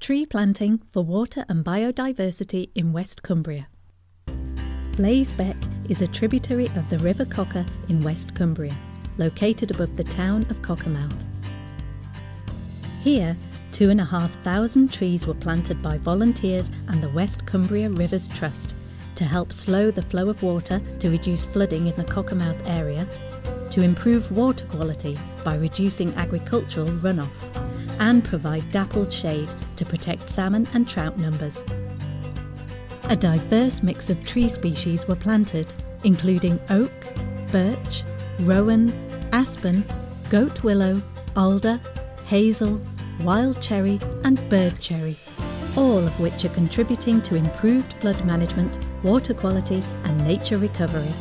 Tree planting for water and biodiversity in West Cumbria. Blaze Beck is a tributary of the River Cocker in West Cumbria, located above the town of Cockermouth. Here, 2,500 trees were planted by volunteers and the West Cumbria Rivers Trust to help slow the flow of water to reduce flooding in the Cockermouth area, to improve water quality by reducing agricultural runoff, and provide dappled shade to protect salmon and trout numbers. A diverse mix of tree species were planted, including oak, birch, rowan, aspen, goat willow, alder, hazel, wild cherry and bird cherry, all of which are contributing to improved flood management, water quality and nature recovery.